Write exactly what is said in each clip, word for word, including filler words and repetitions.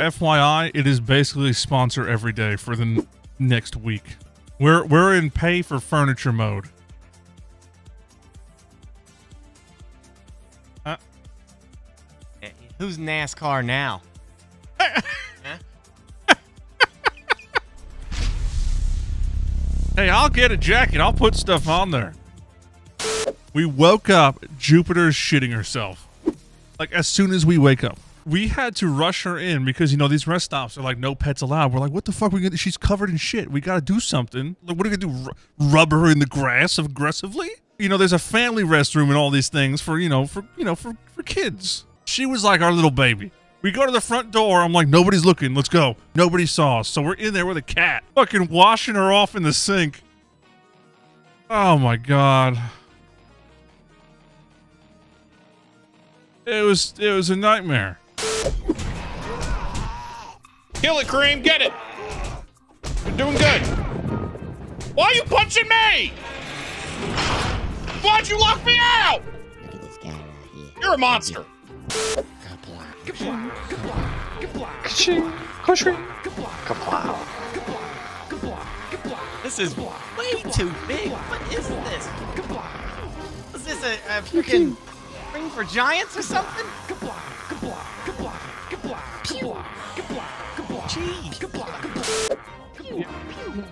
F Y I, it is basically sponsor every day for the n next week. We're we're in pay for furniture mode. Uh, Who's NASCAR now? Huh? Hey, I'll get a jacket. I'll put stuff on there. We woke up. Jupiter's shitting herself. Like as soon as we wake up. We had to rush her in because, you know, these rest stops are like, no pets allowed. We're like, what the fuck? Are we gonna, she's covered in shit. We got to do something. Like, what are we going to do? R rub her in the grass aggressively? You know, there's a family restroom and all these things for, you know, for, you know, for, for kids. She was like our little baby. We go to the front door. I'm like, nobody's looking. Let's go. Nobody saw us. So we're in there with a cat. Fucking washing her off in the sink. Oh, my God. It was, it was a nightmare. Kill it, CrReaM, get it! You're doing good. Why are you punching me? Why'd you lock me out? Look at this guy right here. You're a monster. This is way too big. What is this? Is this a, a freaking ring for giants or something?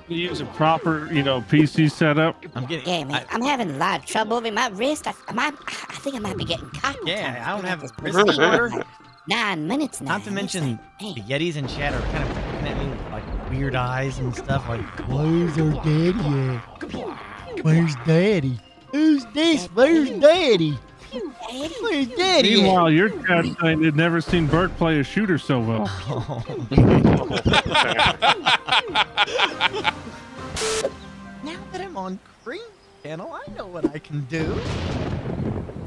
Use a proper, you know, P C setup. I'm getting, yeah, man, I, I'm having a lot of trouble over my wrist. I, I, I think I might be getting caught. Yeah, I don't have this prison order. Nine minutes now. Not to mention, like, the Yetis in chat are kind of looking at me with like weird eyes and stuff. Like, where's our daddy at? Where's daddy? Who's this? Where's daddy? Daddy. Daddy. Meanwhile, your dad's saying they'd never seen Bert play a shooter so well. Oh. Now that I'm on CrReaM channel, I know what I can do.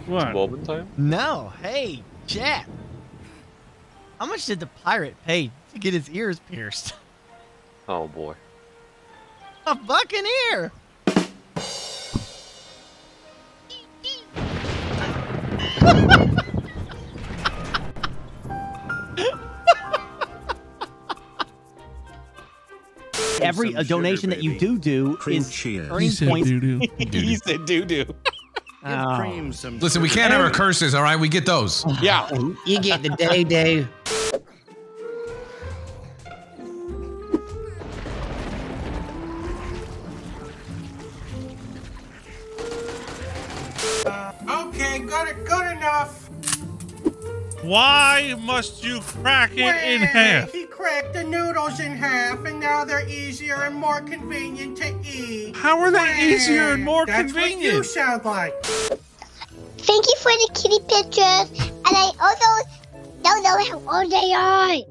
What? It's time? No. Hey, chat. How much did the pirate pay to get his ears pierced? Oh, boy. A fucking ear. Every a donation sugar, that you do do is cheer. Earning said points. Doo -doo. He said doo doo. Oh. Listen, we can't have our curses, all right? We get those. Yeah. You get the day day. Okay, got it good enough. Why must you crack it Wait, in half? He cracked the noodles in half, and now they're easier and more convenient to eat. How are they Wait, easier and more that's convenient? What you sound like. Thank you for the kitty pictures, and I also don't know how old they are.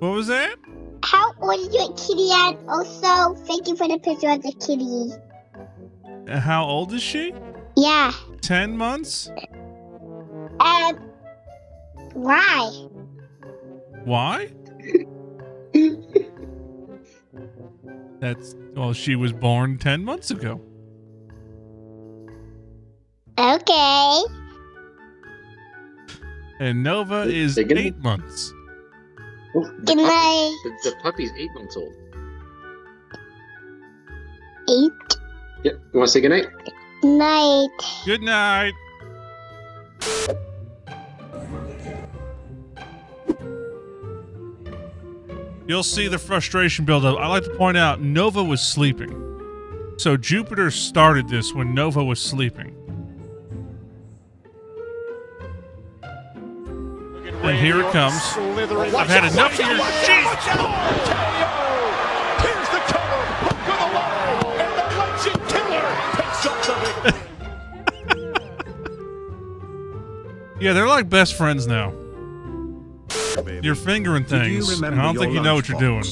What was that? How old is your kitty at? Also, thank you for the picture of the kitty. Uh, how old is she? Yeah. Ten months? Um, why? Why? That's, well, she was born ten months ago. Okay. And Nova is eight months. Good night. The puppy's eight months old. Eight? Yep. You want to say good night? Night. Good night. You'll see the frustration build up. I like to point out Nova was sleeping. So Jupiter started this when Nova was sleeping. And here it comes. I've had enough of your shit. Yeah, they're like best friends now. Baby. You're fingering things. You I don't think you know what box? You're doing.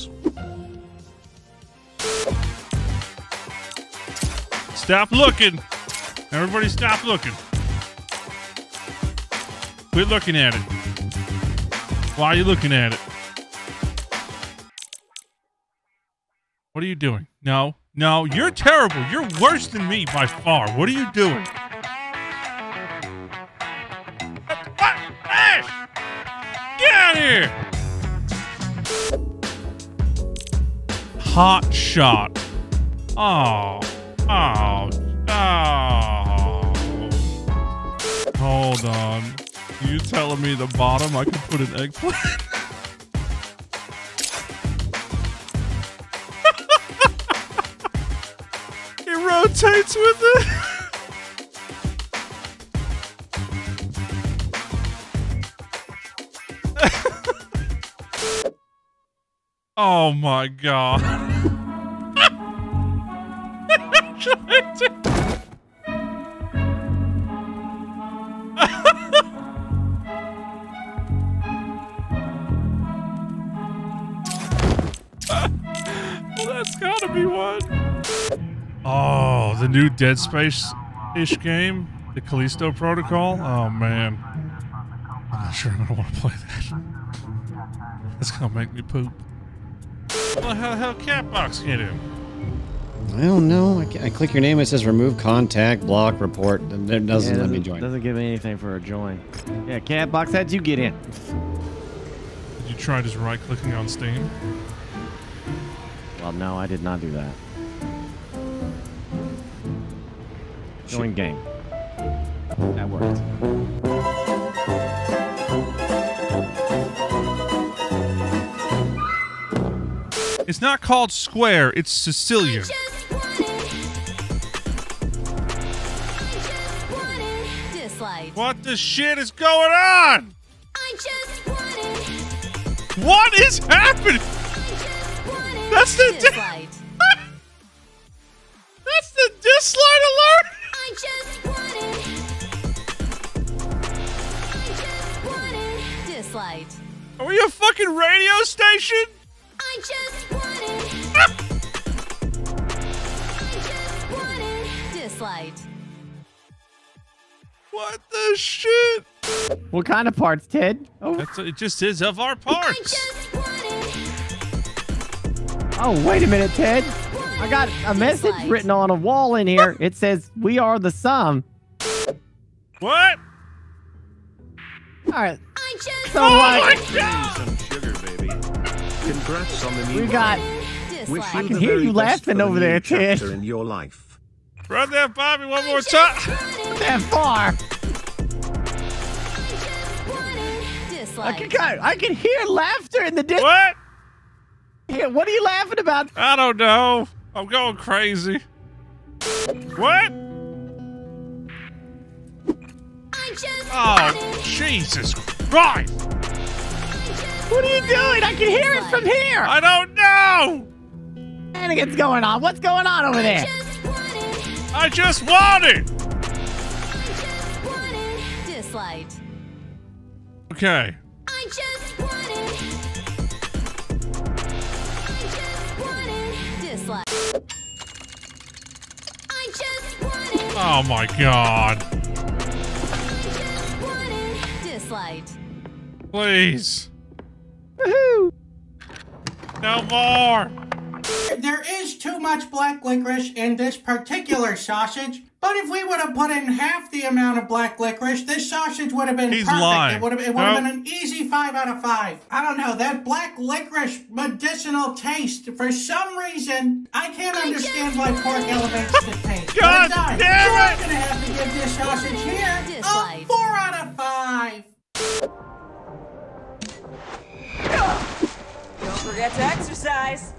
Stop looking. Everybody stop looking. We're looking at it. Why are you looking at it? What are you doing? No. No, you're terrible. You're worse than me by far. What are you doing? Get out of here. Hot shot. Oh, oh, oh. Hold on. You telling me the bottom I could put an eggplant? It rotates with it. Oh my god. That's gotta be one. Oh, the new Dead Space-ish game, the Callisto Protocol. Oh man, I'm not sure I'm gonna want to play that. That's gonna make me poop. Well, how the hell Catbox get in? I don't know. I, I click your name. It says remove contact, block, report. It doesn't yeah, let me join. Doesn't give me anything for a join. Yeah, Catbox, how'd you get in? Did you try just right-clicking on Steam? Well, no, I did not do that. Join game. That worked. It's not called square, it's Sicilian. Just wanted, just wanted what the shit is going on? I just wanted, what is happening? Wanted, that's the Dislyte. That's the Dislyte alert. I just wanted, I just wanted Dislyte. Are we a fucking radio station? I just wanted, ah! I just wanted Dislyte. What the shit? What kind of parts, Ted? Oh, that's, it just is of our parts. Oh, wait a minute, Ted. I got a message Dislyte. Written on a wall in here. It says, "We are the sum." What? All right. I just so oh like, my God! Some sugar, baby. Congrats on the new. We got. You I can hear you laughing over there, Ted. In your life. Run that Bobby one more time. That far. I can I can hear laughter in the distance. What? Yeah, what are you laughing about? I don't know. I'm going crazy. What? I just oh, Jesus Christ! What are you doing? I can hear it from here. I don't know. Anything's going on. What's going on over there? I just wanted. I just wanted Dislyte. Okay. I just wanted. I just wanted Dislyte. I just wanted. Oh my god. I just wanted Dislyte. Please. Woohoo! No more! There is too much black licorice in this particular sausage, but if we would have put in half the amount of black licorice, this sausage would have been He's perfect. Lying. It would have, it would have nope. been an easy five out of five. I don't know, that black licorice medicinal taste, for some reason, I can't I understand why pork elevates the taste. God damn so it! I'm gonna have to give this sausage here a four out of five. Don't forget to exercise.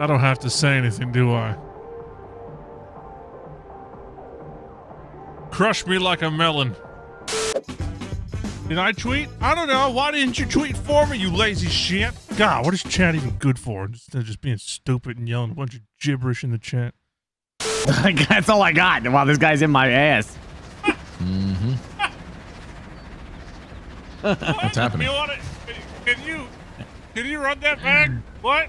I don't have to say anything, do I? Crush me like a melon. Did I tweet? I don't know. Why didn't you tweet for me, you lazy shit? God, what is chat even good for? Instead of just being stupid and yelling a bunch of gibberish in the chat. That's all I got. Wow, this guy's in my ass. Mm-hmm. What's happening? Can you, can you run that back? What?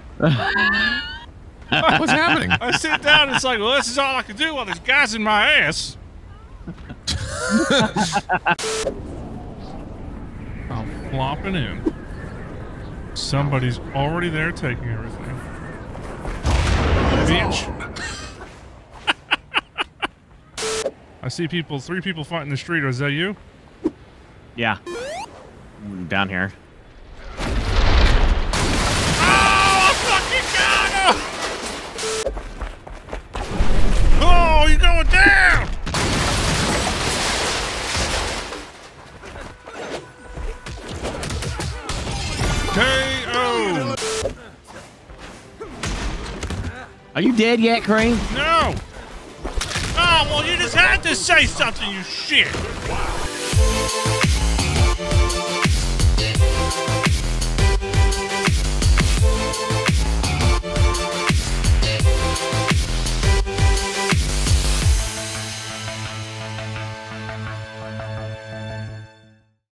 What's happening? I sit down and it's like, well, this is all I can do while this guy's in my ass. I'm flopping in. Somebody's already there taking everything. much. I see people, three people fighting in the street. Is that you? Yeah. Down here. Oh, fucking God! Oh, you're going down! K O Are you dead yet, CrReaM? No! Oh, well, you just had to say something, you shit!